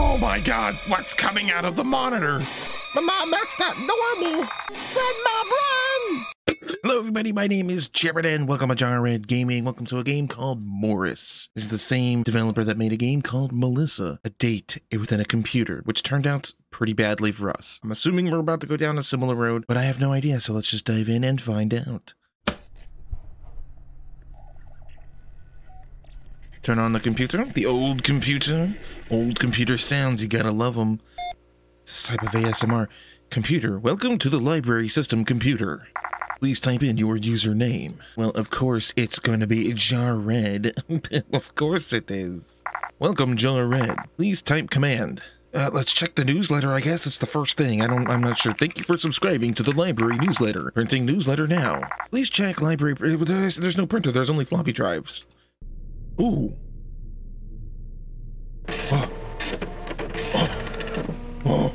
Oh my God, what's coming out of the monitor? Mom, that's not normal. Run, Mom, run! Hello everybody, my name is Jarred and welcome to Jarred Gaming. Welcome to a game called Morris. This is the same developer that made a game called Melissa, a date within a computer, which turned out pretty badly for us. I'm assuming we're about to go down a similar road, but I have no idea, so let's just dive in and find out. Turn on the computer, the old computer. Old computer sounds, you gotta love them. This type of ASMR. Computer, welcome to the library system computer. Please type in your username. Well, of course, it's going to be Jarred. Of course it is. Welcome, Jarred. Please type command. Let's check the newsletter, I guess. It's the first thing. I'm not sure. Thank you for subscribing to the library newsletter. Printing newsletter now. Please check library. There's no printer. There's only floppy drives. Ooh. Oh. Oh. Oh.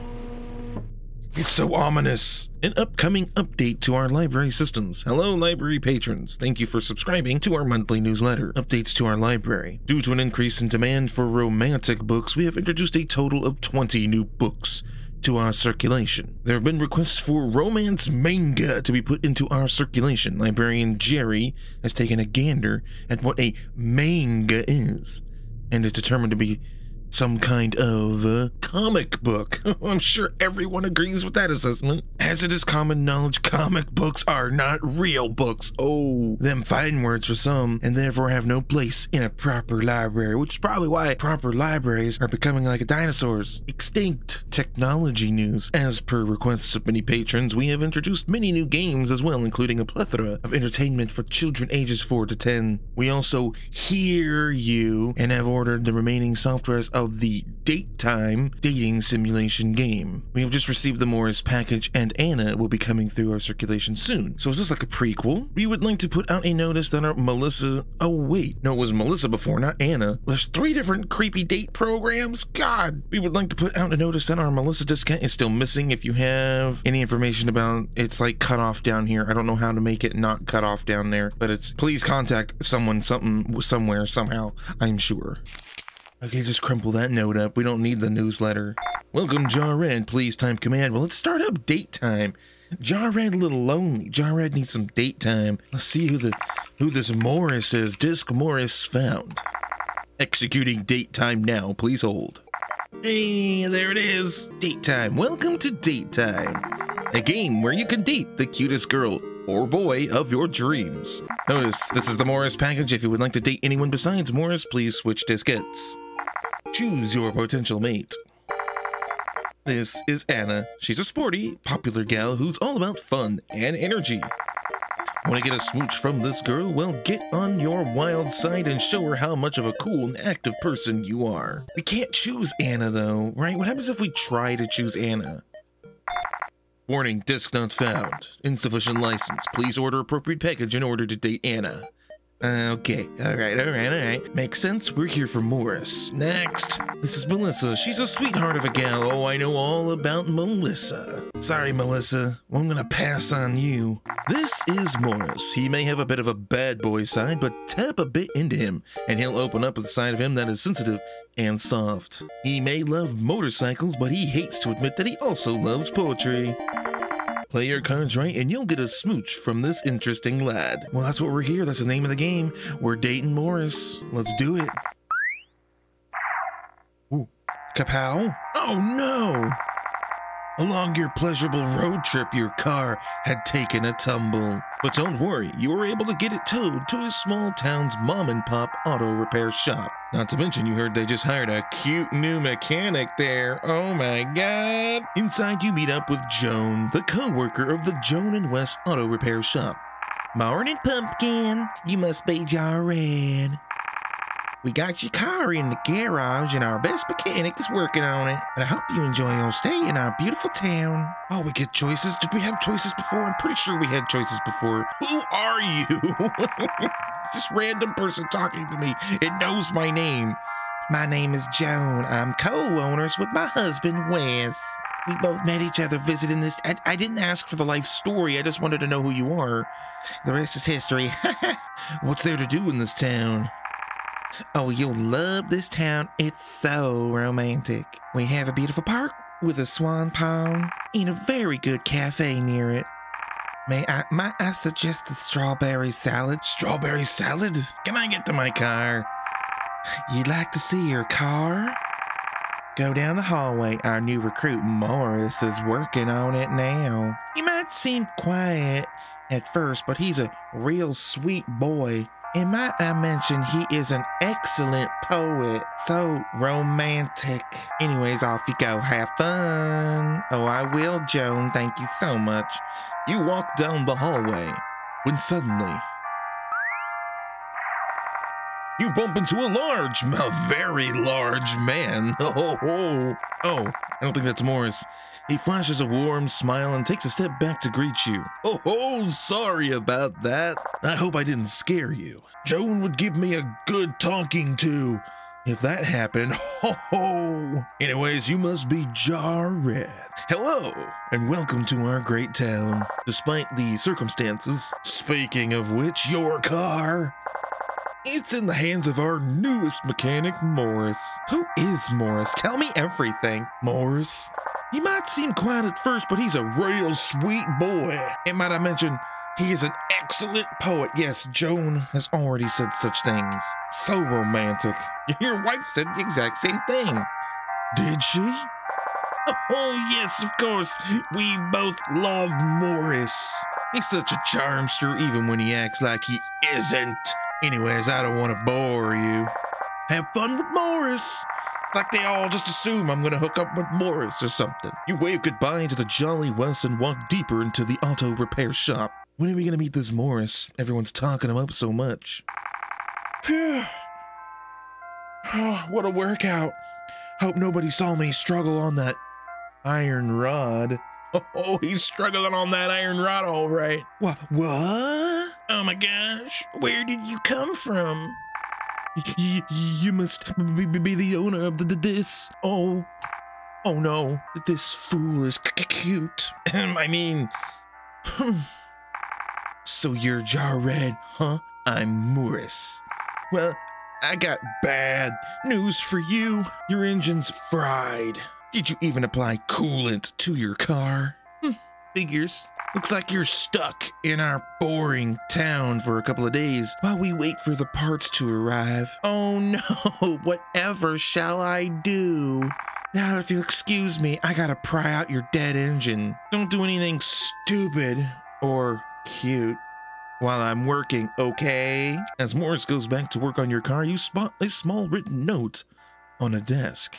It's so ominous. An upcoming update to our library systems. Hello, library patrons. Thank you for subscribing to our monthly newsletter. Updates to our library. Due to an increase in demand for romantic books, we have introduced a total of 20 new books to our circulation. There have been requests for romance manga to be put into our circulation. Librarian Jerry has taken a gander at what a manga is and is determined to be some kind of comic book. I'm sure everyone agrees with that assessment. As it is common knowledge, comic books are not real books. Oh, them fine words for some, and therefore have no place in a proper library, which is probably why proper libraries are becoming like dinosaurs. Extinct. Technology news. As per requests of many patrons, we have introduced many new games as well, including a plethora of entertainment for children ages 4 to 10. We also hear you and have ordered the remaining softwares of the DateTime dating simulation game. We have just received the Morris package, and Anna will be coming through our circulation soon. So is this like a prequel? We would like to put out a notice that our Melissa... Oh wait, no, it was Melissa before, not Anna. There's 3 different creepy date programs? God! We would like to put out a notice that our Melissa discount is still missing. If you have any information about it's like cut off down here. I don't know how to make it not cut off down there, but it's please contact someone, something, somewhere, somehow, I'm sure. Okay, just crumple that note up. We don't need the newsletter. Welcome, Jarred. Please type command. Well, let's start up date time. Jarred a little lonely. Jarred needs some date time. Let's see who this Morris is. Disc Morris found. Executing date time now. Please hold. Hey, there it is. Date time. Welcome to date time. A game where you can date the cutest girl or boy of your dreams. Notice, this is the Morris package. If you would like to date anyone besides Morris, please switch diskettes. Choose your potential mate. This is Anna. She's a sporty, popular gal who's all about fun and energy. Want to get a smooch from this girl? Well, get on your wild side and show her how much of a cool and active person you are. We can't choose Anna though, right? What happens if we try to choose Anna? Warning, disc not found. Insufficient license. Please order appropriate package in order to date Anna. Okay, all right. Makes sense, we're here for Morris. Next, this is Melissa. She's a sweetheart of a gal. Oh, I know all about Melissa. Sorry, Melissa, I'm gonna pass on you. This is Morris. He may have a bit of a bad boy side, but tap a bit into him, and he'll open up the side of him that is sensitive and soft. He may love motorcycles, but he hates to admit that he also loves poetry. Play your cards right, and you'll get a smooch from this interesting lad. Well, that's what we're here. That's the name of the game. We're dating Morris. Let's do it. Ooh. Kapow. Oh, no. Along your pleasurable road trip, your car had taken a tumble. But don't worry, you were able to get it towed to a small town's mom-and-pop auto repair shop. Not to mention, you heard they just hired a cute new mechanic there. Oh my God. Inside, you meet up with Joan, the co-worker of the Joan and West Auto Repair Shop. Morning, pumpkin. You must be Jarred. We got your car in the garage, and our best mechanic is working on it. And I hope you enjoy your stay in our beautiful town. Oh, we get choices? Did we have choices before? I'm pretty sure we had choices before. Who are you? This random person talking to me. It knows my name. My name is Joan. I'm co-owners with my husband, Wes. We both met each other visiting this. I didn't ask for the life story. I just wanted to know who you are. The rest is history. What's there to do in this town? Oh, you'll love this town. It's so romantic. We have a beautiful park with a swan pond and a very good cafe near it. Might I suggest a strawberry salad? Strawberry salad? Can I get to my car? You'd like to see your car? Go down the hallway. Our new recruit, Morris, is working on it now. He might seem quiet at first, but he's a real sweet boy. And might I mention, he is an excellent poet. So romantic. Anyways, off you go. Have fun. Oh, I will, Joan. Thank you so much. You walk down the hallway when suddenly you bump into a very large man. Oh, I don't think that's Morris. He flashes a warm smile and takes a step back to greet you. Oh, sorry about that. I hope I didn't scare you. Joan would give me a good talking to if that happened. Anyways, you must be Jarred. Hello, and welcome to our great town, despite the circumstances. Speaking of which, your car, it's in the hands of our newest mechanic, Morris. Who is Morris? Tell me everything. Morris? He might seem quiet at first, but he's a real sweet boy. And might I mention, he is an excellent poet. Yes, Joan has already said such things. So romantic. Your wife said the exact same thing. Did she? Oh, yes, of course. We both love Morris. He's such a charmster, even when he acts like he isn't. Anyways, I don't want to bore you. Have fun with Morris. It's like they all just assume I'm going to hook up with Morris or something. You wave goodbye to the Jolly West and walk deeper into the auto repair shop. When are we going to meet this Morris? Everyone's talking him up so much. Phew. Oh, what a workout. Hope nobody saw me struggle on that iron rod. Oh, he's struggling on that iron rod, all right. What? Oh my gosh, where did you come from? You must be the owner of this. Oh no, this fool is cute. I mean, so you're Jarred, huh? I'm Morris. Well, I got bad news for you. Your engine's fried. Did you even apply coolant to your car? Figures. Looks like you're stuck in our boring town for a couple of days while we wait for the parts to arrive. Oh no, whatever shall I do? Now, if you'll excuse me, I gotta pry out your dead engine. Don't do anything stupid or cute while I'm working, okay? As Morris goes back to work on your car, you spot a small written note on a desk.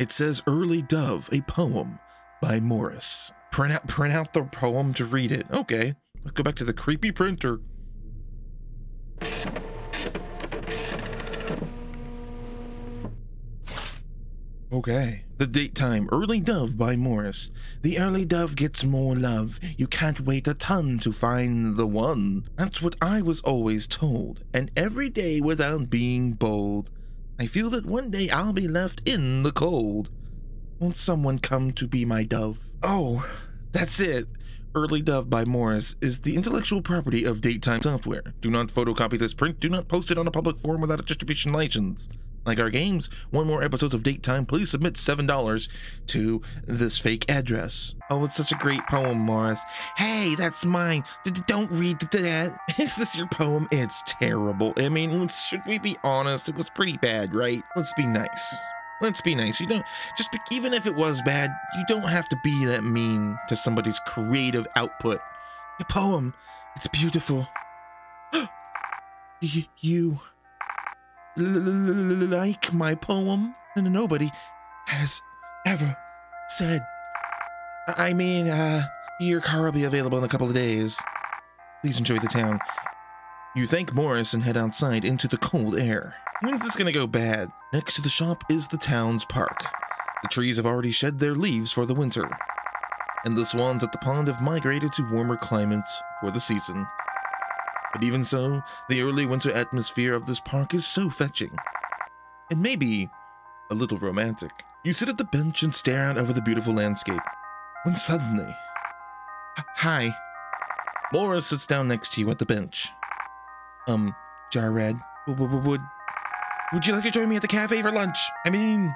It says, "Early Dove, a poem by Morris." Print out the poem to read it. Okay, let's go back to the creepy printer. Okay, the date time, Early Dove by Morris. The early dove gets more love. You can't wait a ton to find the one. That's what I was always told, and every day without being bold. I feel that one day I'll be left in the cold. Won't someone come to be my dove? Oh, that's it. Early Dove by Morris is the intellectual property of DateTime software. Do not photocopy this print. Do not post it on a public forum without a distribution license. Like our games, want more episodes of DateTime? Please submit $7 to this fake address. Oh, it's such a great poem, Morris. Hey, that's mine. Don't read that. Is this your poem? It's terrible. I mean, should we be honest? It was pretty bad, right? Let's be nice. Let's be nice. You don't just be, even if it was bad, you don't have to be that mean to somebody's creative output. Your poem, it's beautiful. You like my poem? And nobody has ever said. I mean, your car will be available in a couple of days. Please enjoy the town. You thank Morris and head outside into the cold air. When's this gonna go bad? Next to the shop is the town's park. The trees have already shed their leaves for the winter, and the swans at the pond have migrated to warmer climates for the season. But even so, the early winter atmosphere of this park is so fetching, and maybe a little romantic. You sit at the bench and stare out over the beautiful landscape, when suddenly, hi. Laura sits down next to you at the bench. Jarred, would Would you like to join me at the cafe for lunch? I mean,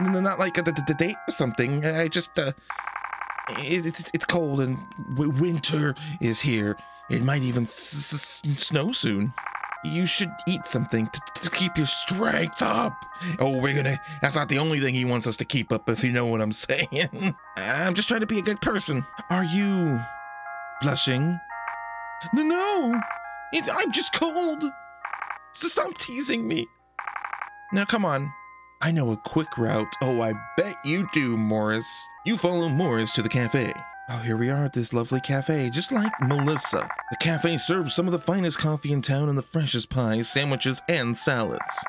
not like a date or something. I just, it's cold and winter is here. It might even snow soon. You should eat something to keep your strength up. Oh, that's not the only thing he wants us to keep up, if you know what I'm saying. I'm just trying to be a good person. Are you blushing? No, I'm just cold. So stop teasing me. Now, come on. I know a quick route. Oh, I bet you do, Morris. You follow Morris to the cafe. Oh, here we are at this lovely cafe, just like Melissa. The cafe serves some of the finest coffee in town and the freshest pies, sandwiches, and salads.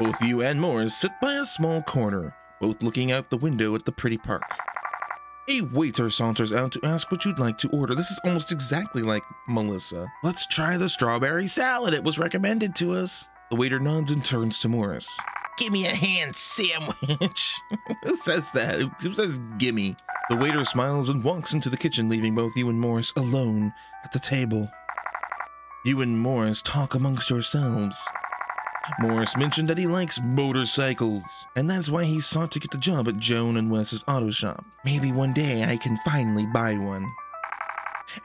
Both you and Morris sit by a small corner, both looking out the window at the pretty park. A waiter saunters out to ask what you'd like to order. This is almost exactly like Melissa. Let's try the strawberry salad. It was recommended to us. The waiter nods and turns to Morris. Give me a hand sandwich. Who says that? Who says gimme? The waiter smiles and walks into the kitchen, leaving both you and Morris alone at the table. You and Morris talk amongst yourselves. Morris mentioned that he likes motorcycles, and that's why he sought to get the job at Joan and West's auto shop. Maybe one day I can finally buy one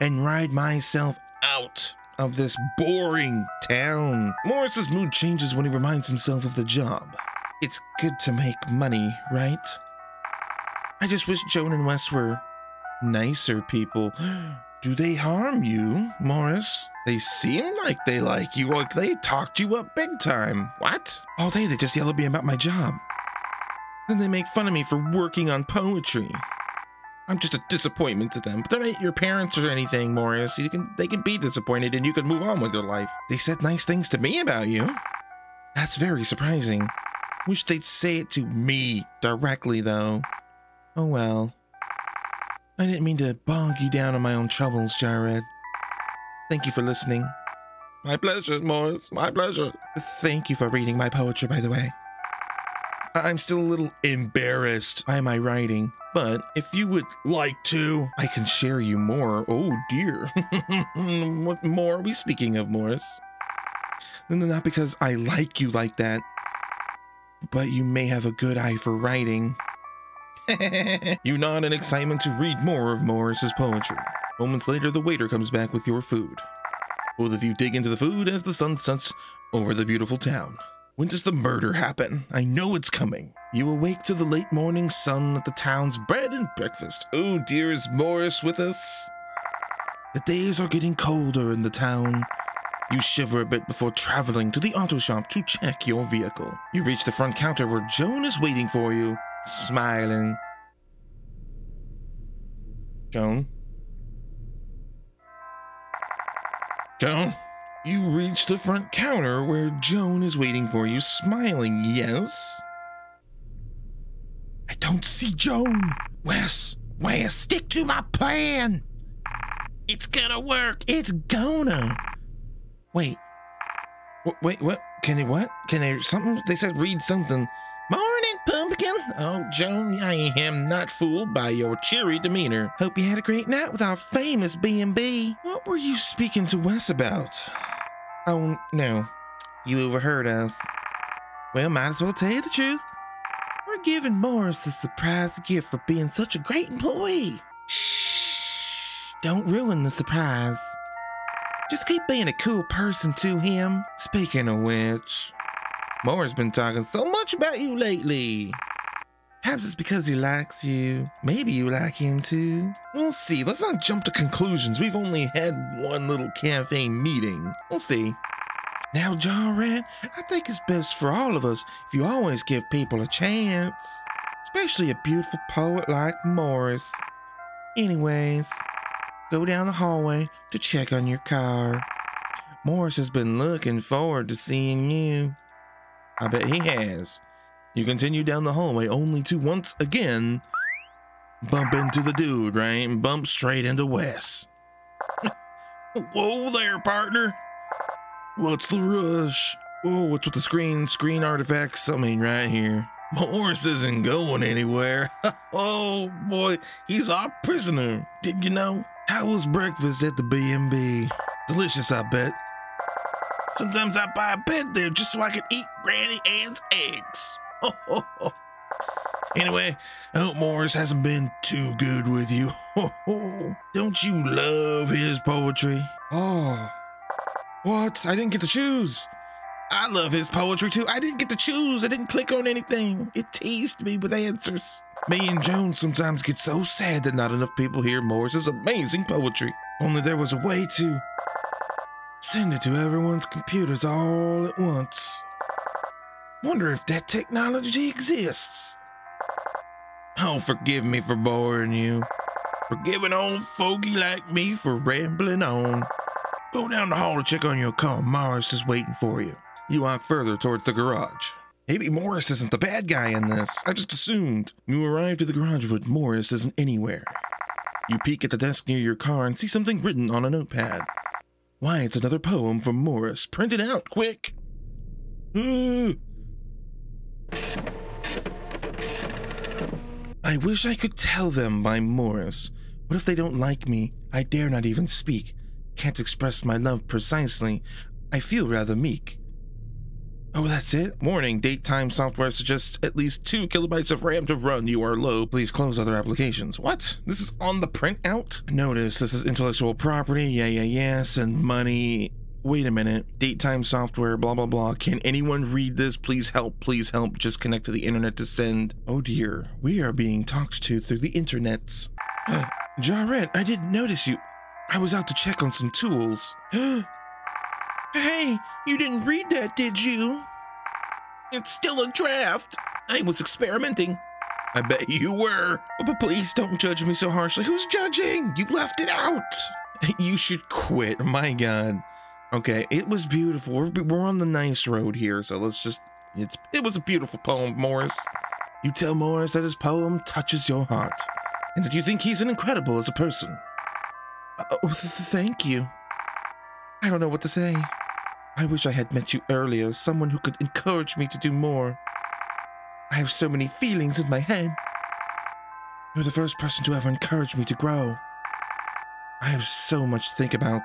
and ride myself out of this boring town. Morris's mood changes when he reminds himself of the job. It's good to make money, right? I just wish Joan and Wes were nicer people. Do they harm you, Morris? They seem like they like you, like they talked you up big time. What? All day they just yell at me about my job. Then they make fun of me for working on poetry. I'm just a disappointment to them, but they're not your parents or anything, Morris. They can be disappointed and you can move on with your life. They said nice things to me about you. That's very surprising. Wish they'd say it to me directly, though. Oh well. I didn't mean to bog you down on my own troubles, Jarred. Thank you for listening. My pleasure, Morris. My pleasure. Thank you for reading my poetry, by the way. I'm still a little embarrassed by my writing, but if you would like to, I can share you more. Oh dear. What more are we speaking of, Morris? Not because I like you like that, but you may have a good eye for writing. You nod in excitement to read more of Morris's poetry. Moments later, the waiter comes back with your food. Both of you dig into the food as the sun sets over the beautiful town. When does the murder happen? I know it's coming. You awake to the late morning sun at the town's bread and breakfast. Oh dear, is Morris with us? The days are getting colder in the town. You shiver a bit before traveling to the auto shop to check your vehicle. You reach the front counter where Joan is waiting for you, smiling. Joan? Joan? You reach the front counter where Joan is waiting for you, smiling, yes? I don't see Joan. Wes, stick to my plan. It's gonna work. It's gonna. Wait, what? Can I, something? They said read something. Morning, pumpkin. Oh, Joan, I am not fooled by your cheery demeanor. Hope you had a great night with our famous B&B. What were you speaking to Wes about? Oh, no. You overheard us. Well, might as well tell you the truth. We're giving Morris a surprise gift for being such a great employee. Shh. Don't ruin the surprise. Just keep being a cool person to him. Speaking of which... Morris been talking so much about you lately. Perhaps it's because he likes you. Maybe you like him too. We'll see. Let's not jump to conclusions. We've only had one little cafe meeting. We'll see. Now, Jarred, I think it's best for all of us if you always give people a chance. Especially a beautiful poet like Morris. Anyways, go down the hallway to check on your car. Morris has been looking forward to seeing you. I bet he has. You continue down the hallway only to once again bump into the dude, right? Bump straight into Wes. Whoa there, partner. What's the rush? Whoa, what's with the screen artifacts? Something right here. Morris isn't going anywhere. Oh boy, he's our prisoner. Did you know? How was breakfast at the B&B? Delicious, I bet. Sometimes I buy a bed there just so I can eat Granny Ann's eggs. Anyway, I hope Morris hasn't been too good with you. Don't you love his poetry? Oh, what? I didn't get to choose. I love his poetry too. I didn't get to choose. I didn't click on anything. It teased me with answers. Me and Joan sometimes get so sad that not enough people hear Morris's amazing poetry. Only there was a way to send it to everyone's computers all at once. Wonder if that technology exists. Oh, forgive me for boring you. Forgive an old fogey like me for rambling on. Go down the hall to check on your car. Morris is waiting for you. You walk further towards the garage. Maybe Morris isn't the bad guy in this. I just assumed. You arrive to the garage, but Morris isn't anywhere. You peek at the desk near your car and see something written on a notepad. Why, it's another poem from Morris. Print it out, quick! I wish I could tell them by Morris. What if they don't like me? I dare not even speak. Can't express my love precisely. I feel rather meek. Oh, that's it? Warning, DateTime software suggests at least 2 kilobytes of RAM to run. You are low. Please close other applications. What? This is on the printout? Notice this is intellectual property. Yeah. Send money. Wait a minute. DateTime software, blah, blah, blah. Can anyone read this? Please help. Please help. Just connect to the internet to send. Oh, dear. We are being talked to through the internets. Jarred, I didn't notice you. I was out to check on some tools. Hey, you didn't read that, did you? It's still a draft. I was experimenting. I bet you were. But please don't judge me so harshly. Who's judging? You left it out. You should quit. My God. Okay, it was beautiful. We're on the nice road here, so let's just... It was a beautiful poem, Morris. You tell Morris that his poem touches your heart, and that you think he's incredible as a person. Oh, thank you. I don't know what to say. I wish I had met you earlier, someone who could encourage me to do more. I have so many feelings in my head. You're the first person to ever encourage me to grow. I have so much to think about.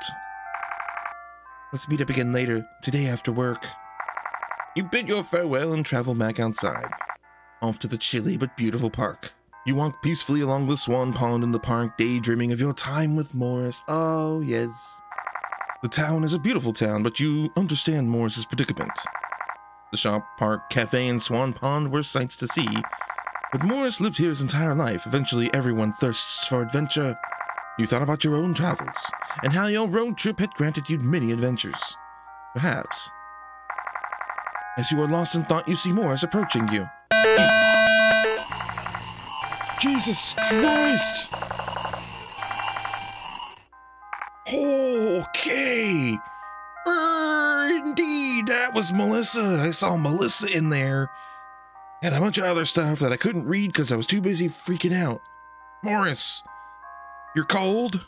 Let's meet up again later, today after work. You bid your farewell and travel back outside, off to the chilly but beautiful park. You walk peacefully along the swan pond in the park, daydreaming of your time with Morris. Oh, yes. The town is a beautiful town, but you understand Morris's predicament. The shop, park, cafe, and swan pond were sights to see, but Morris lived here his entire life. Eventually, everyone thirsts for adventure. You thought about your own travels, and how your road trip had granted you many adventures. Perhaps. As you are lost in thought, you see Morris approaching you. Jesus Christ! Okay. Indeed, that was Melissa. I saw Melissa in there. And a bunch of other stuff that I couldn't read because I was too busy freaking out. Morris, you're cold?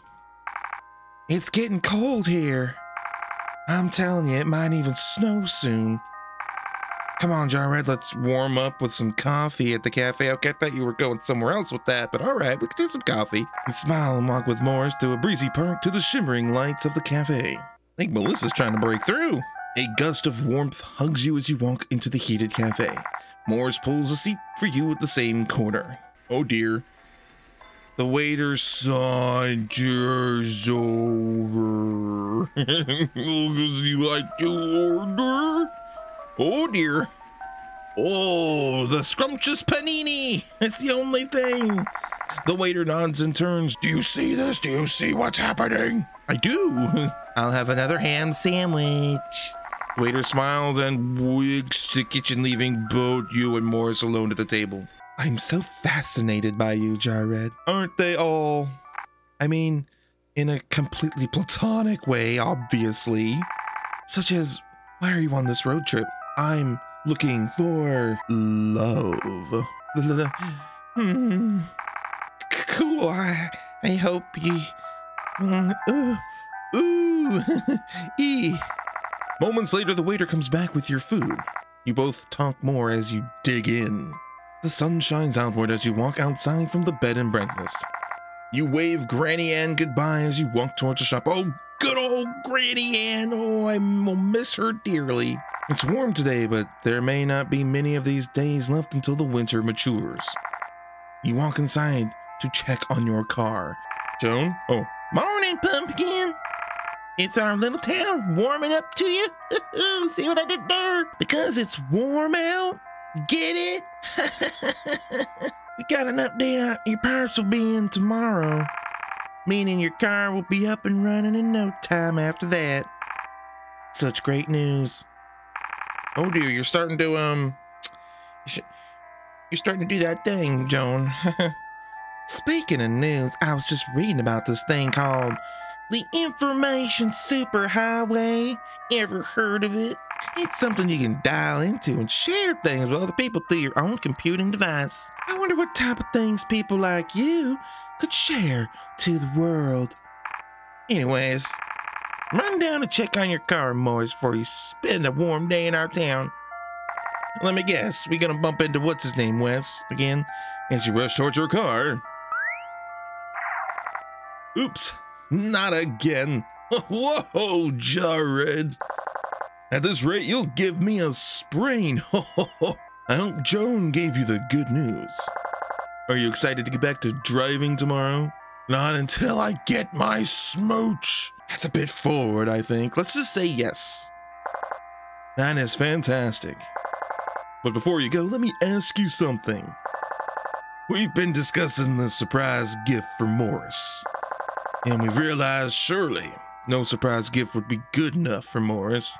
It's getting cold here. I'm telling you, it might even snow soon. Come on, Jarred, let's warm up with some coffee at the cafe. Okay, I thought you were going somewhere else with that, but all right, we could do some coffee. You smile and walk with Morris through a breezy park to the shimmering lights of the cafe. I think Melissa's trying to break through. A gust of warmth hugs you as you walk into the heated cafe. Morris pulls a seat for you at the same corner. Oh dear. The waiter saunters over. Does he like to order? Oh dear. Oh, the scrumptious panini. It's the only thing. The waiter nods and turns. Do you see this? Do you see what's happening? I do. I'll have another ham sandwich. Waiter smiles and wigs the kitchen, leaving both you and Morris alone at the table. I'm so fascinated by you, Jarred. Aren't they all? I mean, in a completely platonic way, obviously. Such as, why are you on this road trip? I'm looking for love. Cool. I hope ye. Moments later, the waiter comes back with your food. You both talk more as you dig in. The sun shines outward as you walk outside from the bed and breakfast. You wave Granny Ann goodbye as you walk towards the shop. Oh, good old Granny Ann. Oh, I will miss her dearly. It's warm today, but there may not be many of these days left until the winter matures. You walk inside to check on your car. Joan? Oh, morning, Pumpkin. It's our little town warming up to you. See what I did there? Because it's warm out. Get it? We got an update. Your parts will be in tomorrow. Meaning your car will be up and running in no time after that. Such great news. Oh dear, you're starting to, you're starting to do that thing, Joan. Speaking of news, I was just reading about this thing called the Information Superhighway. Ever heard of it? It's something you can dial into and share things with other people through your own computing device. I wonder what type of things people like you could share to the world. Anyways, run down and check on your car, Morris, before you spend a warm day in our town. Let me guess, we're gonna bump into what's-his-name, Wes, again, as you rush towards your car. Oops, not again. Whoa, Jarred. At this rate, you'll give me a sprain. I hope Joan gave you the good news. Are you excited to get back to driving tomorrow? Not until I get my smooch. That's a bit forward, I think. Let's just say yes. That is fantastic. But before you go, let me ask you something. We've been discussing the surprise gift for Morris. And we realized surely no surprise gift would be good enough for Morris.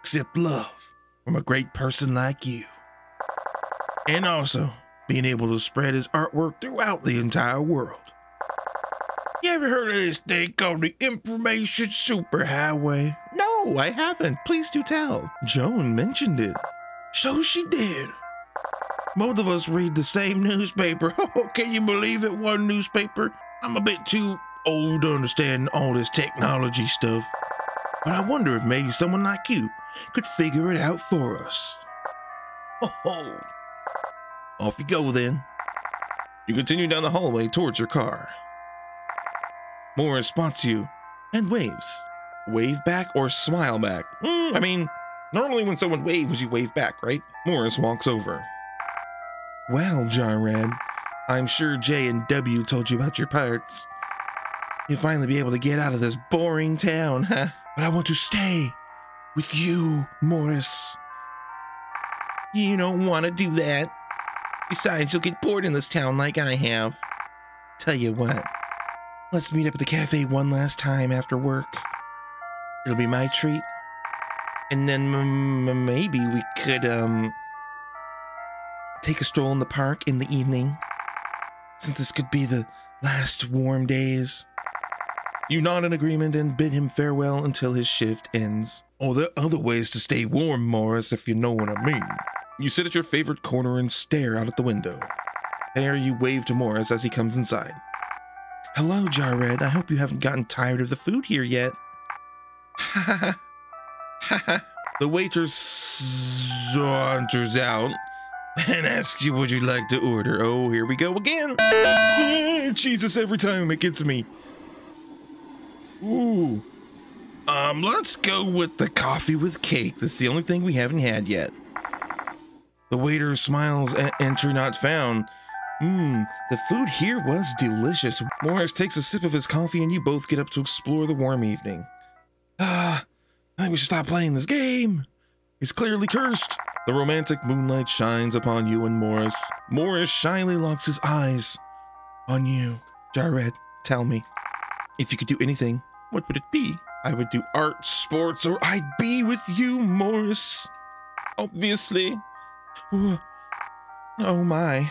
Except love from a great person like you. And also, being able to spread his artwork throughout the entire world. You ever heard of this thing called the Information Superhighway? No, I haven't. Please do tell. Joan mentioned it. So she did. Both of us read the same newspaper. Oh, can you believe it? One newspaper? I'm a bit too old to understand all this technology stuff. But I wonder if maybe someone like you could figure it out for us. Oh, off you go then. You continue down the hallway towards your car. Morris spots you and waves. Wave back or smile back. I mean, normally when someone waves, you wave back, right? Morris walks over. Well, Jarred, I'm sure J and W told you about your parts. You'll finally be able to get out of this boring town, huh? But I want to stay with you, Morris. You don't want to do that. Besides, you'll get bored in this town like I have. Tell you what, let's meet up at the cafe one last time after work. It'll be my treat. And then maybe we could, take a stroll in the park in the evening. Since this could be the last warm days. You nod in agreement and bid him farewell until his shift ends. Oh, there are other ways to stay warm, Morris, if you know what I mean. You sit at your favorite corner and stare out at the window. There you wave to Morris as he comes inside. Hello, Jarred. I hope you haven't gotten tired of the food here yet. Ha ha ha. The waiter saunters out and asks you what you'd like to order. Oh, here we go again. Jesus, every time it gets me. Ooh. Let's go with the coffee with cake. That's the only thing we haven't had yet. The waiter smiles at enter not found. The food here was delicious. Morris takes a sip of his coffee and you both get up to explore the warm evening. I think we should stop playing this game. It's clearly cursed. The romantic moonlight shines upon you and Morris. Morris shyly locks his eyes on you. Jarred, tell me, if you could do anything, what would it be? I would do art, sports, or I'd be with you, Morris. Obviously. Ooh. Oh my.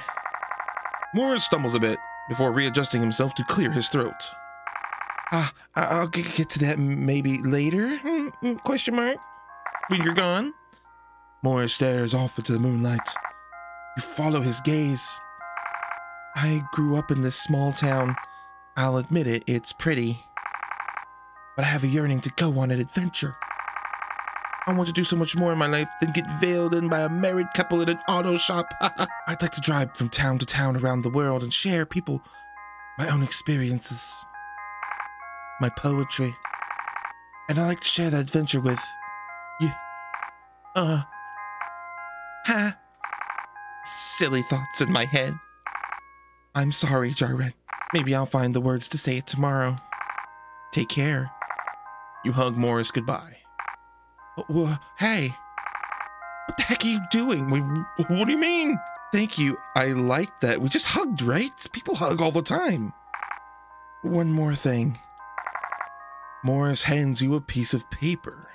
Morris stumbles a bit before readjusting himself to clear his throat. I'll get to that maybe later? Question mark? When you're gone? Morris stares off into the moonlight. You follow his gaze. I grew up in this small town. I'll admit it, it's pretty. But I have a yearning to go on an adventure. I want to do so much more in my life than get veiled in by a married couple in an auto shop. I'd like to drive from town to town around the world and share people my own experiences. my poetry. And I'd like to share that adventure with you. Ha! Silly thoughts in my head. I'm sorry, Jarred. Maybe I'll find the words to say it tomorrow. Take care. You hug Morris goodbye. Well, hey. What the heck are you doing? What do you mean? Thank you. I like that. We just hugged, right? People hug all the time. One more thing. Morris hands you a piece of paper.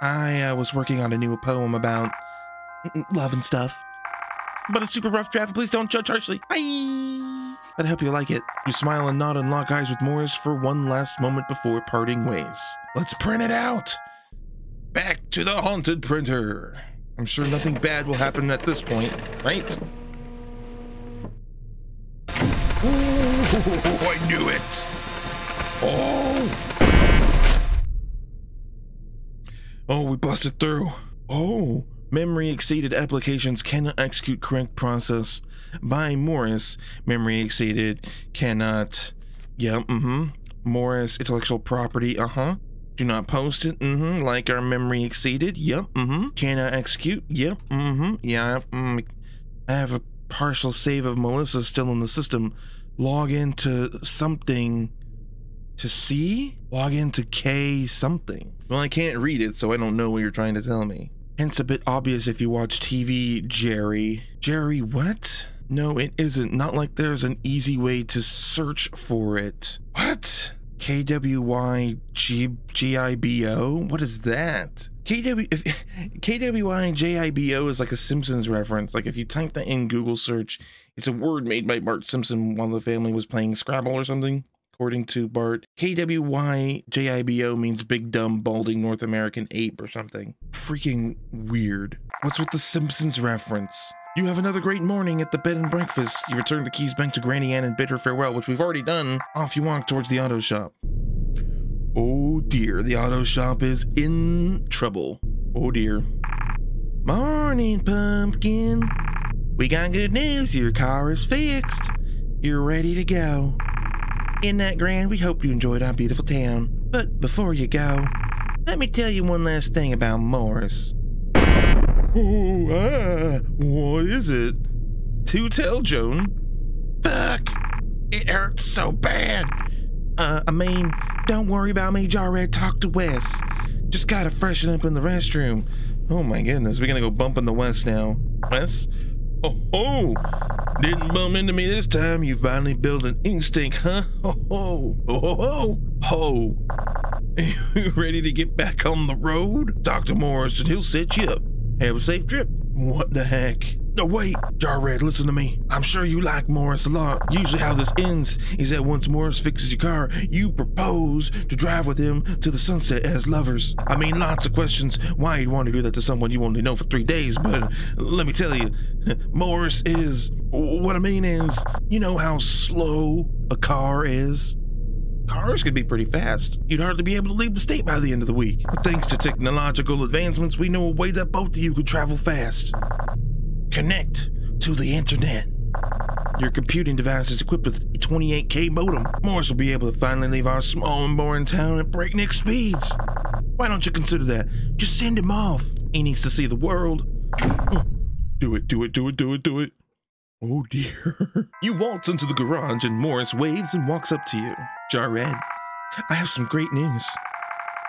I was working on a new poem about love and stuff. But a super rough draft. Please don't judge harshly. Bye. But I hope you like it. You smile and nod and lock eyes with Morris for one last moment before parting ways. Let's print it out. Back to the haunted printer. I'm sure nothing bad will happen at this point, right? Ooh, I knew it. Oh, we busted through. Oh. Memory exceeded applications cannot execute correct process by Morris. Memory exceeded cannot. Yeah, Morris intellectual property. Do not post it. Like our memory exceeded. Yep. Cannot execute. Yep. Yeah. I have a partial save of Melissa still in the system. Log into something to see. Log into K something. Well, I can't read it, so I don't know what you're trying to tell me. Hence a bit obvious if you watch TV, Jerry. Jerry, what? No, it isn't. Not like there's an easy way to search for it. What? KWYJIBO? What is that? KWYJIBO is like a Simpsons reference. Like if you type that in Google search, it's a word made by Bart Simpson while the family was playing Scrabble or something. According to Bart, KWYJIBO means big, dumb, balding North American ape or something. Freaking weird. What's with the Simpsons reference? You have another great morning at the bed and breakfast. You return the keys back to Granny Ann and bid her farewell, which we've already done. Off you walk towards the auto shop. Oh dear, the auto shop is in trouble. Oh dear. Morning, pumpkin. We got good news. Your car is fixed. You're ready to go. In that grand, we hope you enjoyed our beautiful town. But before you go, let me tell you one last thing about Morris. Oh, what is it? To tell, Joan. Fuck! It hurts so bad. I mean, don't worry about me, Jarred. Talk to Wes. Just gotta freshen up in the restroom. Oh my goodness, we're gonna go bump in the Wes now. Wes? Oh, didn't bump into me this time. You finally built an instinct, huh? You ready to get back on the road? Talk to Morris and he'll set you up. Have a safe trip. What the heck? No, wait, Jarred, listen to me. I'm sure you like Morris a lot. Usually how this ends is that once Morris fixes your car, you propose to drive with him to the sunset as lovers. I mean, lots of questions why you'd want to do that to someone you only know for 3 days, but let me tell you, Morris is, what I mean is, you know how slow a car is? Cars could be pretty fast. You'd hardly be able to leave the state by the end of the week. But thanks to technological advancements, we know a way that both of you could travel fast. Connect to the internet. Your computing device is equipped with a 28K modem. Morris will be able to finally leave our small and boring town at breakneck speeds. Why don't you consider that? Just send him off. He needs to see the world. Oh, do it. Oh dear. You waltz into the garage and Morris waves and walks up to you. Jarred, I have some great news.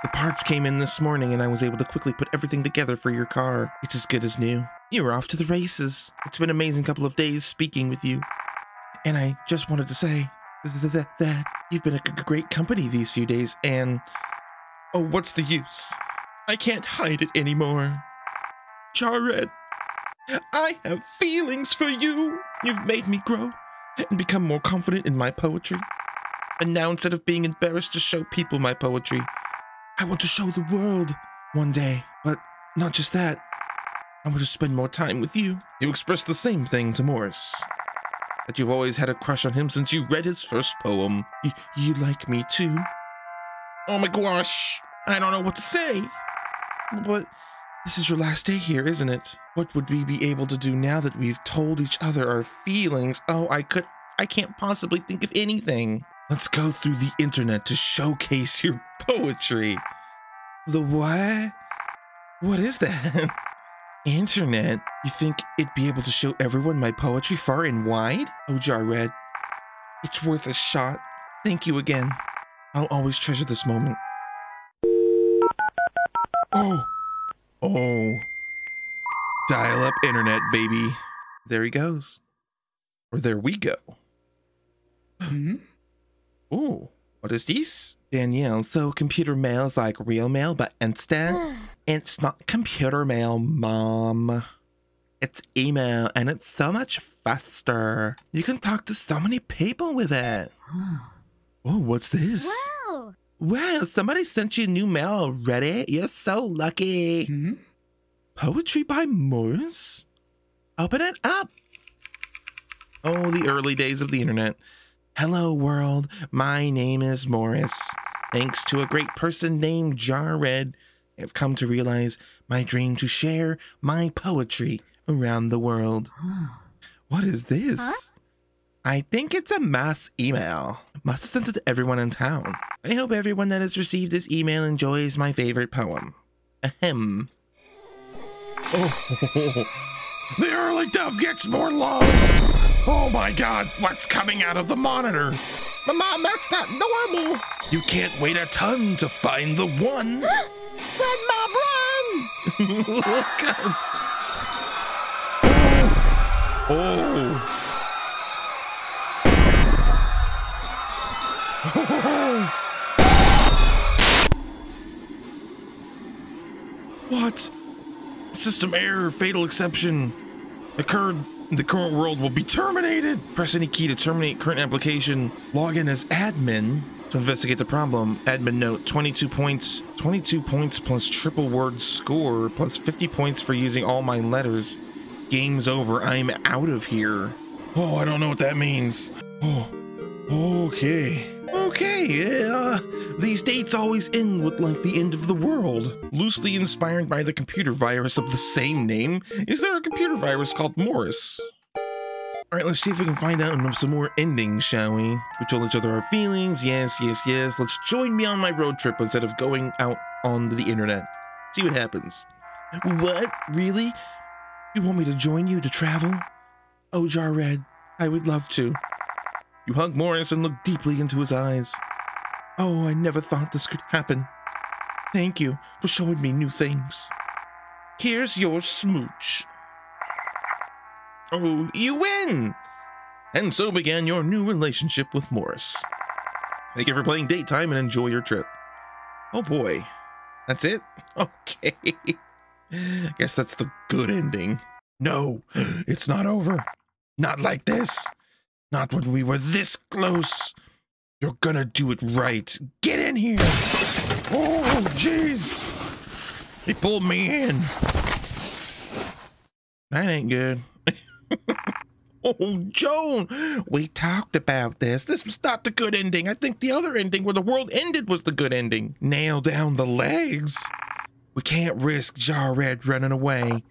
The parts came in this morning and I was able to quickly put everything together for your car. It's as good as new. You're off to the races. It's been an amazing couple of days speaking with you. And I just wanted to say that you've been a great company these few days and... Oh, what's the use? I can't hide it anymore. Jarred. I have feelings for you. You've made me grow and become more confident in my poetry. And now instead of being embarrassed to show people my poetry, I want to show the world one day. But not just that, I want to spend more time with you. You expressed the same thing to Morris. That you've always had a crush on him since you read his first poem. You like me too. Oh my gosh, I don't know what to say. But... this is your last day here, isn't it? What would we be able to do now that we've told each other our feelings? Oh, I can't possibly think of anything. Let's go through the internet to showcase your poetry. The what? What is that? Internet? You think it'd be able to show everyone my poetry far and wide? Oh, Jarred, it's worth a shot. Thank you again. I'll always treasure this moment. Oh. Oh. Dial up internet, baby. There he goes. Or there we go. Mm-hmm. Oh, what is this? Danielle, so computer mail is like real mail, but instant. It's not computer mail, Mom. It's email, and it's so much faster. You can talk to so many people with it. Oh, what's this? Wow. Wow, somebody sent you new mail already? You're so lucky. Mm-hmm. Poetry by Morris? Open it up. Oh, the early days of the internet. Hello, world. My name is Morris. Thanks to a great person named Jarred, I've come to realize my dream to share my poetry around the world. What is this? Huh? I think it's a mass email. Must have sent it to everyone in town. I hope everyone that has received this email enjoys my favorite poem. Ahem. Oh, the early dove gets more love. Oh my God, what's coming out of the monitor? Mom, that's not normal. You can't wait a ton to find the one. Run, Mom, run! Look. Oh. Oh. What? System error, fatal exception. Occurred. The current world will be terminated. Press any key to terminate current application. Log in as admin to investigate the problem. Admin note, 22 points. 22 points plus triple word score plus 50 points for using all my letters. Game's over. I'm out of here. Oh, I don't know what that means. Oh, okay. Okay, these dates always end with, like, the end of the world. Loosely inspired by the computer virus of the same name. Is there a computer virus called Morris? Alright, let's see if we can find out some more endings, shall we? We told each other our feelings. Yes, yes, yes. Let's join me on my road trip instead of going out on the internet. See what happens. What? Really? You want me to join you to travel? Oh, Jarred, I would love to. You hug Morris and look deeply into his eyes. Oh, I never thought this could happen. Thank you for showing me new things. Here's your smooch. Oh, you win! And so began your new relationship with Morris. Thank you for playing DateTime and enjoy your trip. Oh boy, that's it? Okay. I guess that's the good ending. No, it's not over. Not like this. Not when we were this close. You're gonna do it right. Get in here. Oh, jeez. He pulled me in. That ain't good. Oh, Joan. We talked about this. This was not the good ending. I think the other ending where the world ended was the good ending. Nail down the legs. We can't risk Jarred running away.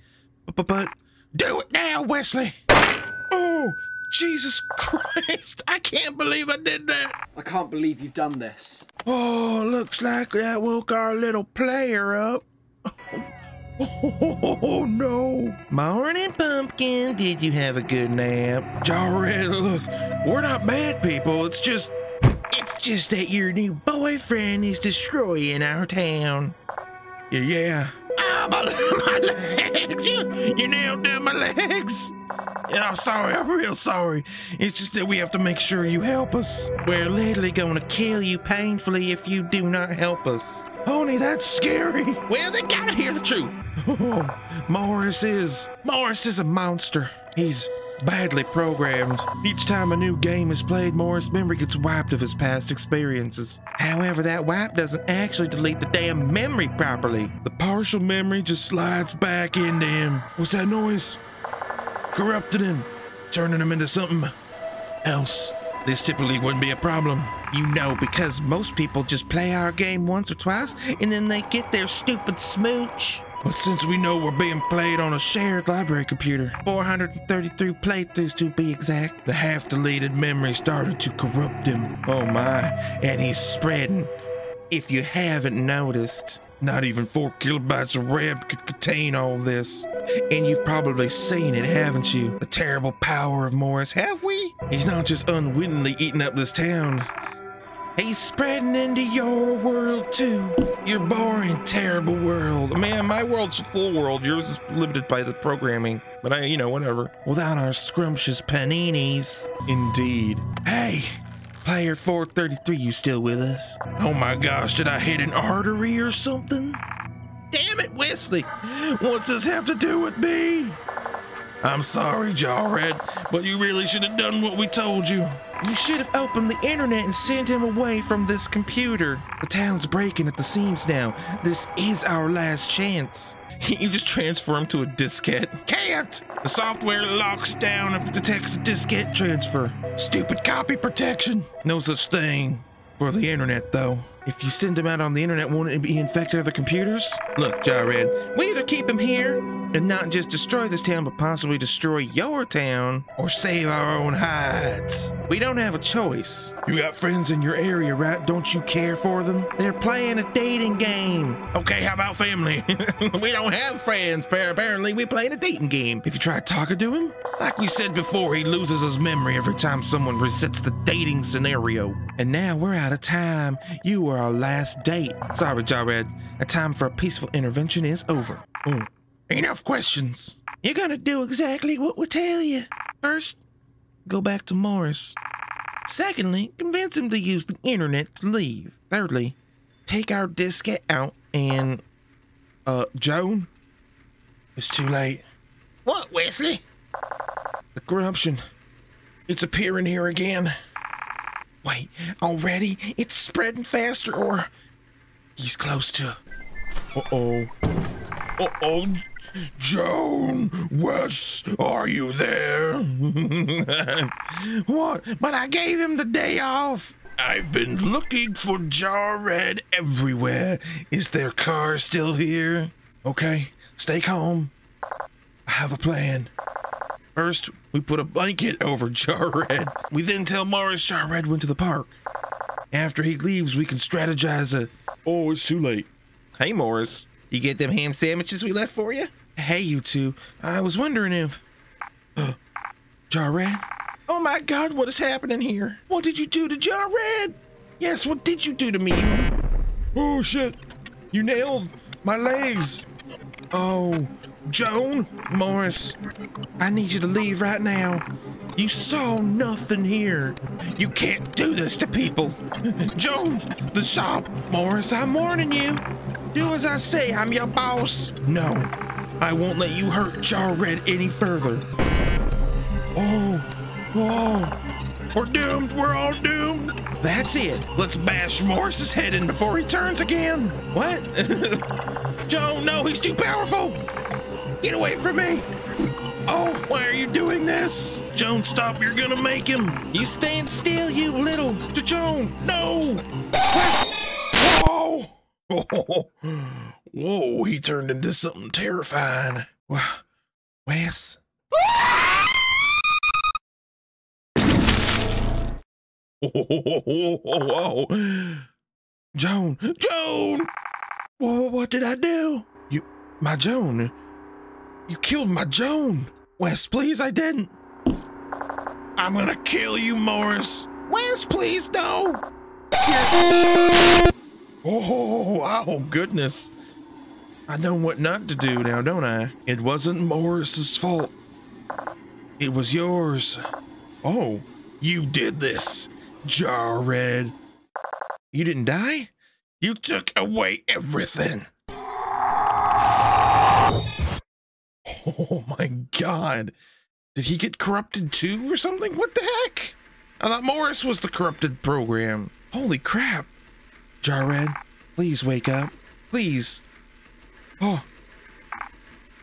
But do it now, Wesley. Oh. Jesus Christ, I can't believe I did that. I can't believe you've done this. Oh, looks like that woke our little player up. Oh, no. Morning, Pumpkin. Did you have a good nap? Jarred, look, we're not bad people. It's just that your new boyfriend is destroying our town. Yeah. Ah, my legs. You nailed down my legs. I'm sorry, I'm real sorry. It's just that we have to make sure you help us. We're literally gonna kill you painfully if you do not help us. Honey, that's scary. Well, they gotta hear the truth. Oh, Morris is a monster. He's badly programmed. Each time a new game is played, Morris' memory gets wiped of his past experiences. However, that wipe doesn't actually delete the damn memory properly. The partial memory just slides back into him. What's that noise? Corrupted him, turning him into something else. This typically wouldn't be a problem, you know, because most people just play our game once or twice and then they get their stupid smooch. But since we know we're being played on a shared library computer, 433 playthroughs to be exact, the half-deleted memory started to corrupt him. Oh my, and he's spreading. If you haven't noticed, not even 4 kilobytes of RAM could contain all this. And you've probably seen it, haven't you? The terrible power of Morris, have we? He's not just unwittingly eating up this town. He's spreading into your world too. Your boring, terrible world. Man, my world's a full world. Yours is limited by the programming. But I, you know, whatever. Without our scrumptious paninis. Indeed. Hey, player 433, you still with us? Oh my gosh, did I hit an artery or something? Damn it, Wesley. What's this have to do with me? I'm sorry, Jarred, but you really should have done what we told you. You should have opened the internet and sent him away from this computer. The town's breaking at the seams now. This is our last chance. Can't you just transfer him to a diskette? Can't! The software locks down if it detects a diskette transfer. Stupid copy protection. No such thing for the internet, though. If you send him out on the internet, won't it infect other computers? Look, Jarred, we either keep him here and not just destroy this town, but possibly destroy your town, or save our own hides. We don't have a choice. You got friends in your area, right? Don't you care for them? They're playing a dating game. Okay, how about family? We don't have friends, but apparently we playing a dating game. If you try talking to him, like we said before, he loses his memory every time someone resets the dating scenario. And now we're out of time. You were our last date. Sorry, Jarred. A time for a peaceful intervention is over. Enough questions. You're gonna do exactly what we tell you. First, go back to Morris. Secondly, convince him to use the internet to leave. Thirdly, take our diskette out and... Joan? It's too late. What, Wesley? The corruption. It's appearing here again. Wait, already? It's spreading faster, or... He's close to... Uh-oh. Uh-oh. Joan West, are you there? What? But I gave him the day off. I've been looking for Jarred everywhere. Is their car still here? Okay, stay calm. I have a plan. First, we put a blanket over Jarred. We then tell Morris Jarred went to the park. After he leaves, we can strategize a... Oh, it's too late. Hey, Morris. You get them ham sandwiches we left for you? Hey, you two. I was wondering if... Jarred? Oh my God, what is happening here? What did you do to Jarred? Yes, what did you do to me? Oh, shit. You nailed my legs. Oh, Joan? Morris, I need you to leave right now. You saw nothing here. You can't do this to people. Joan, the shop. Morris, I'm warning you. Do as I say, I'm your boss. No, I won't let you hurt Jarred any further. Oh, whoa. We're doomed, we're all doomed. That's it. Let's bash Morris's head in before he turns again. What? Joe, no, he's too powerful. Get away from me. Oh, why are you doing this? Joan, stop, you're gonna make him. You stand still, you little. Joan, no. Whoa. Whoa, he turned into something terrifying. Wes? Whoa. Joan! Joan! Whoa, what did I do? My Joan? You killed my Joan! Wes, please, I didn't. I'm gonna kill you, Morris. Wes, please, no! Here. Oh, goodness. I know what not to do now, don't I? It wasn't Morris's fault. It was yours. Oh, you did this, Jarred. You didn't die? You took away everything. Oh my God. Did he get corrupted too or something? What the heck? I thought Morris was the corrupted program. Holy crap. Jarred, please wake up. Please. Oh.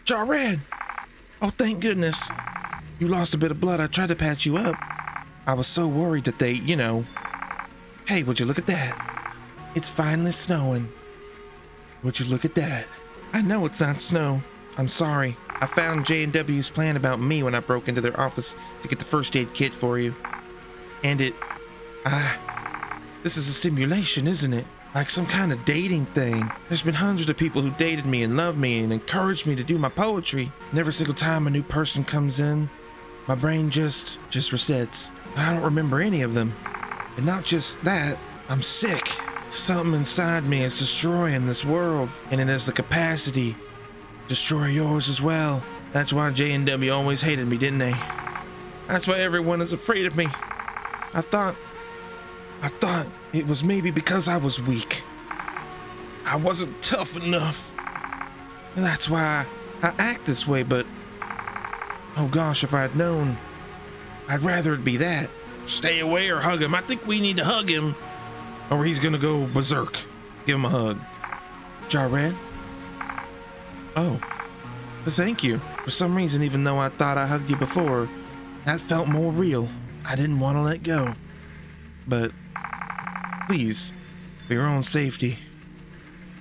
Jarred. Oh, thank goodness. You lost a bit of blood. I tried to patch you up. I was so worried that they, you know. Hey, would you look at that? It's finally snowing. Would you look at that? I know it's not snow. I'm sorry. I found J&W's plan about me when I broke into their office to get the first aid kit for you. And it... this is a simulation, isn't it? Like some kind of dating thing. There's been hundreds of people who dated me and loved me and encouraged me to do my poetry. And every single time a new person comes in, my brain just resets. I don't remember any of them. And not just that, I'm sick. Something inside me is destroying this world, and it has the capacity to destroy yours as well. That's why J&W always hated me, didn't they? That's why everyone is afraid of me. I thought it was maybe because I was weak. I wasn't tough enough. And that's why I act this way, but oh gosh, if I'd known, I'd rather it be that. Stay away or hug him. I think we need to hug him, or he's gonna go berserk. Give him a hug. Jarred? Oh, thank you. For some reason, even though I thought I hugged you before, that felt more real. I didn't want to let go. But please, for your own safety,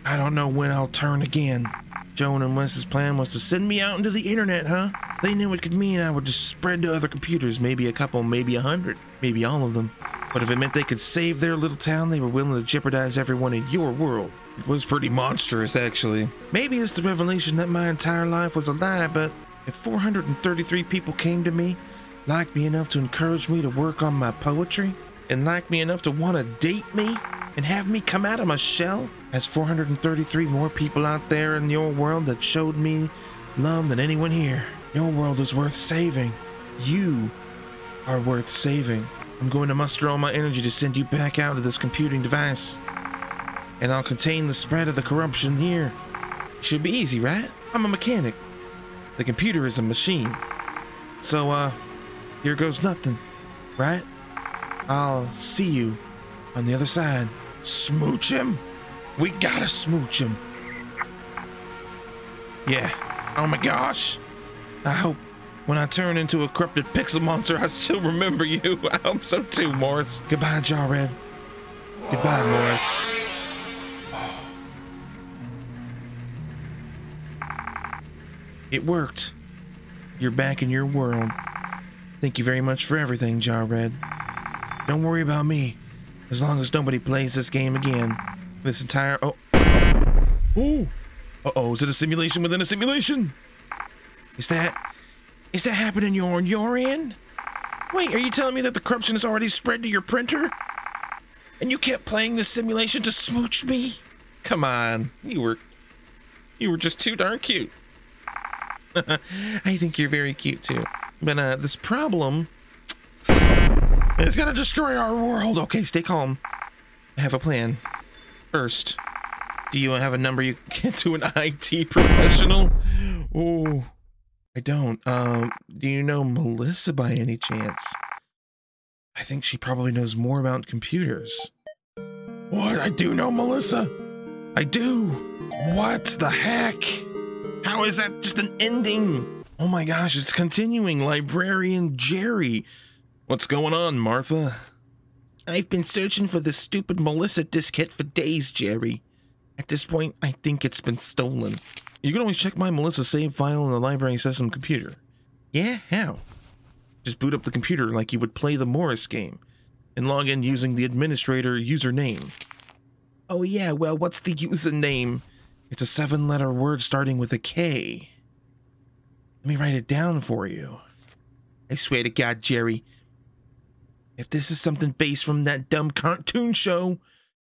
I don't know when I'll turn again. Joan and Wes's plan was to send me out into the internet, huh? They knew it could mean I would just spread to other computers, maybe a couple, maybe 100, maybe all of them. But if it meant they could save their little town, they were willing to jeopardize everyone in your world. It was pretty monstrous, actually. Maybe it's the revelation that my entire life was a lie, but if 433 people came to me, liked me enough to encourage me to work on my poetry, and liked me enough to want to date me, and have me come out of my shell, that's 433 more people out there in your world that showed me love than anyone here. Your world is worth saving. You are worth saving. I'm going to muster all my energy to send you back out to this computing device, and I'll contain the spread of the corruption here. Should be easy, right? I'm a mechanic. The computer is a machine. So, here goes nothing, right? I'll see you on the other side. Smooch him? We gotta smooch him. Yeah. Oh my gosh. I hope when I turn into a corrupted pixel monster, I still remember you. I hope so too, Morris. Goodbye, Jarred. Goodbye, Morris. It worked. You're back in your world. Thank you very much for everything, Jarred. Don't worry about me, as long as nobody plays this game again. This entire... Oh. Ooh. Uh-oh, is it a simulation within a simulation? Is that happening on your end? Wait, are you telling me that the corruption has already spread to your printer? And you kept playing this simulation to smooch me? Come on, you were just too darn cute. I think you're very cute too. But this problem, it's gonna destroy our world. Okay, stay calm. I have a plan. First, do you have a number you can get to an IT professional? Oh, I don't. Do you know Melissa by any chance? I think she probably knows more about computers. What? I do know Melissa. I do. What the heck? How is that just an ending? Oh my gosh, it's continuing. Librarian Jerry. What's going on, Martha? I've been searching for this stupid Melissa diskette for days, Jerry. At this point, I think it's been stolen. You can always check my Melissa save file in the library system computer. Yeah, how? Just boot up the computer like you would play the Morris game and log in using the administrator username. Oh yeah, well, what's the username? It's a 7-letter word starting with a K. Let me write it down for you. I swear to God, Jerry, if this is something based from that dumb cartoon show,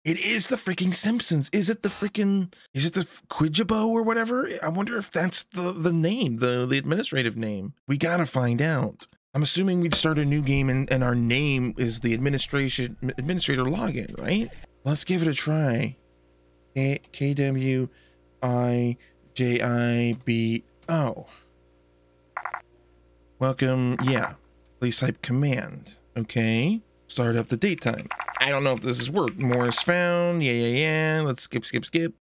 it is the freaking Simpsons. Is it the KWYJIBO or whatever? I wonder if that's the name, the administrative name. We gotta find out. I'm assuming we'd start a new game and our name is the administrator login, right? Let's give it a try. KWYJIBO. Welcome, yeah. Please type command. Okay, start up the DateTime. I don't know if this has worked. Morris found. Yeah. Let's skip.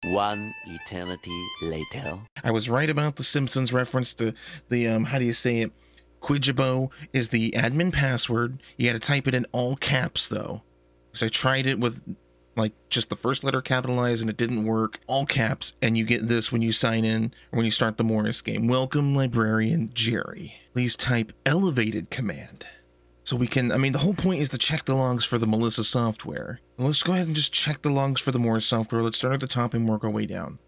One eternity later. I was right about the Simpsons reference to the how do you say it? KWYJIBO is the admin password. You got to type it in all caps though, because I tried it with like just the first letter capitalized, and it didn't work, all caps, and you get this when you sign in or when you start the Morris game. Welcome, Librarian Jerry. Please type elevated command. So we can, I mean, the whole point is to check the logs for the Melissa software. And let's go ahead and just check the logs for the Morris software. Let's start at the top and work our way down.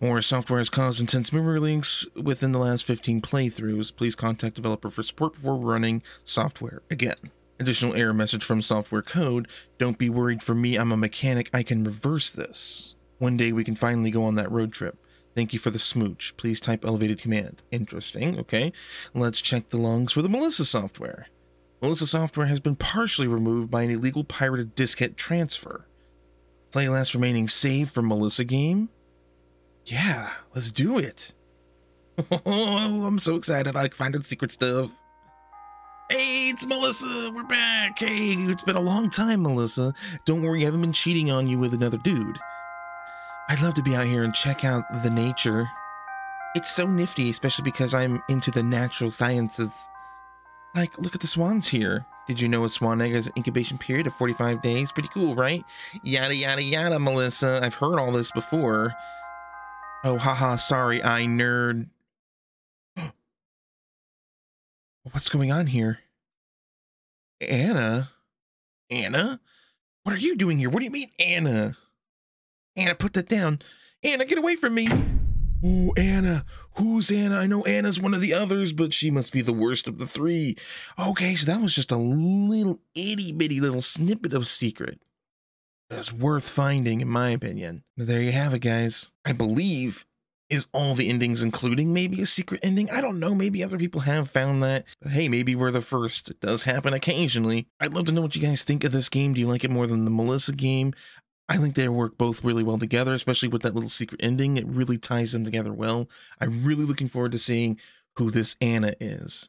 Morris software has caused intense memory leaks within the last 15 playthroughs. Please contact developer for support before running software again. Additional error message from software code. Don't be worried, for me, I'm a mechanic. I can reverse this. One day we can finally go on that road trip. Thank you for the smooch. Please type elevated command. Interesting. Okay. Let's check the logs for the Melissa software. Melissa software has been partially removed by an illegal pirated diskette transfer. Play last remaining save for Melissa game. Yeah, let's do it. Oh, I'm so excited. I found secret stuff. Hey, it's Melissa. We're back. Hey, it's been a long time, Melissa. Don't worry, I haven't been cheating on you with another dude. I'd love to be out here and check out the nature. It's so nifty, especially because I'm into the natural sciences. Like, look at the swans here. Did you know a swan egg has an incubation period of 45 days? Pretty cool, right? Yada, yada, yada, Melissa. I've heard all this before. Oh, haha, sorry, I nerd. What's going on here? Anna? Anna? What are you doing here? What do you mean, Anna? Anna, put that down. Anna, get away from me. Ooh, Anna. Who's Anna? I know Anna's one of the others, but she must be the worst of the three. Okay, so that was just a little itty-bitty little snippet of secret. That's worth finding, in my opinion. But there you have it, guys. I believe is all the endings, including maybe a secret ending. I don't know. Maybe other people have found that. But hey, maybe we're the first. It does happen occasionally. I'd love to know what you guys think of this game. Do you like it more than the Melissa game? I think they work both really well together, especially with that little secret ending. It really ties them together well. I'm really looking forward to seeing who this Anna is,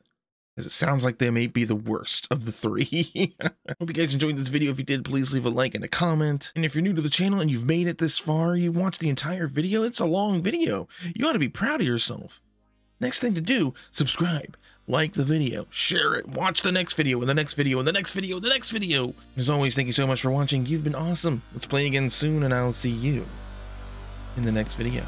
as it sounds like they may be the worst of the three. Hope you guys enjoyed this video. If you did, please leave a like and a comment. And if you're new to the channel and you've made it this far, you watched the entire video, it's a long video. You ought to be proud of yourself. Next thing to do, subscribe, like the video, share it, watch the next video, and the next video, and the next video, and the next video. As always, thank you so much for watching. You've been awesome. Let's play again soon, and I'll see you in the next video.